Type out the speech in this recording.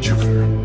Jupiter.